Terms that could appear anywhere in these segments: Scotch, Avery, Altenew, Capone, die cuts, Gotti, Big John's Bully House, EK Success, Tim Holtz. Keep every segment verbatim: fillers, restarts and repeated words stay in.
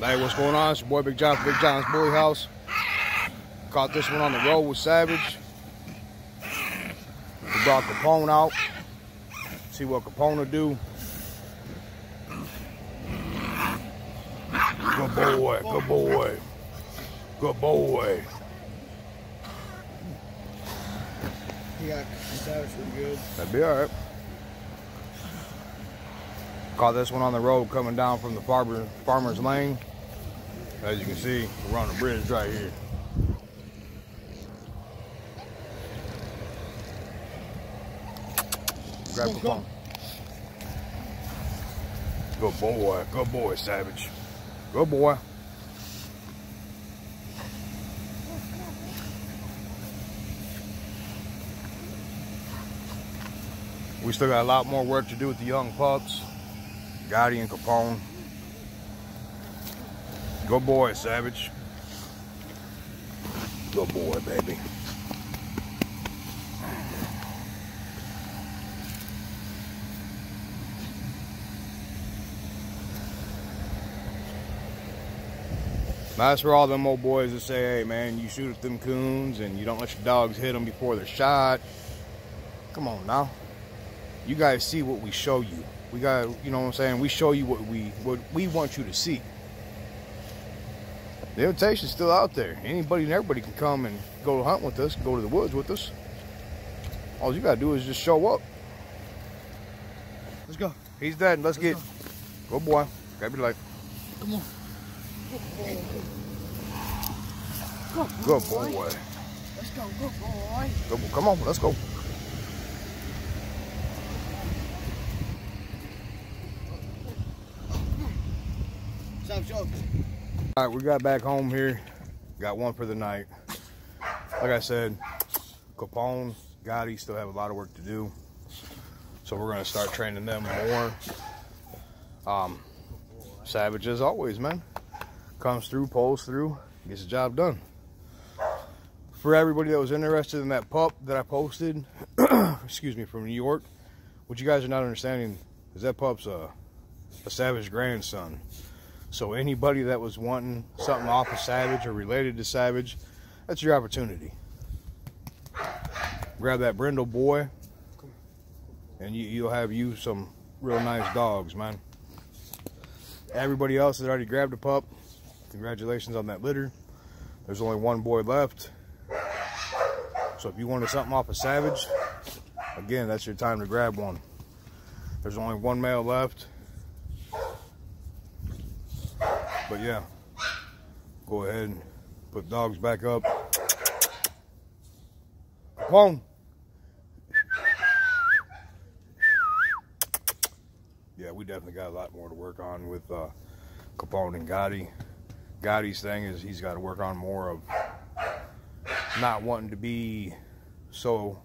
Hey, what's going on? It's your boy Big John from Big John's Bully House. Caught this one on the road with Savage. We brought Capone out. See what Capone will do. Good boy, good boy. Good boy. He got Savage pretty good. That'd be alright. Caught this one on the road coming down from the farmer, farmer's lane. As you can see, we're on the bridge right here. Grab the phone. Good boy, good boy, Savage. Good boy. We still got a lot more work to do with the young pups. Gotti and Capone. Good boy, Savage. Good boy, baby. That's for all them old boys that say, hey, man, you shoot at them coons and you don't let your dogs hit them before they're shot. Come on now. You guys see what we show you. We got, you know what I'm saying? We show you what we what we want you to see. The invitation's still out there. Anybody and everybody can come and go to hunt with us, go to the woods with us. All you got to do is just show up. Let's go. He's dead. Let's, Let's get. Go. Good boy. Grab your leg. Come on. Good boy. Good boy. Let's go. Good boy. Good boy. Come on. Let's go. All right, we got back home here. Got one for the night. Like I said, Capone, Gotti still have a lot of work to do. So we're going to start training them more. Um, Savage, as always, man. Comes through, pulls through, gets the job done. For everybody that was interested in that pup that I posted, excuse me, from New York, what you guys are not understanding is that pup's a, a Savage grandson. So anybody that was wanting something off of Savage or related to Savage, that's your opportunity. Grab that brindle boy, and you, you'll have you some real nice dogs, man. Everybody else that already grabbed a pup, congratulations on that litter. There's only one boy left. So if you wanted something off of Savage, again, that's your time to grab one. There's only one male left. But yeah, go ahead and put dogs back up. Capone. Yeah, we definitely got a lot more to work on with uh, Capone and Gotti. Gotti's thing is he's got to work on more of not wanting to be so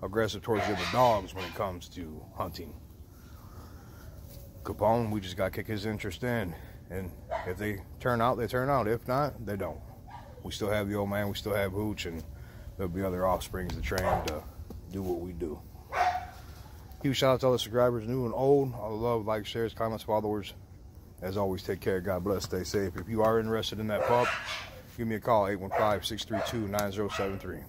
aggressive towards the other dogs when it comes to hunting. Capone, we just got to kick his interest in. And if they turn out, they turn out. If not, they don't. We still have the old man. We still have Hooch. And there'll be other offsprings to train to do what we do. Huge shout out to all the subscribers, new and old. All the love, likes, shares, comments, followers. As always, take care. God bless. Stay safe. If you are interested in that pup, give me a call. eight one five, six three two, nine zero seven three.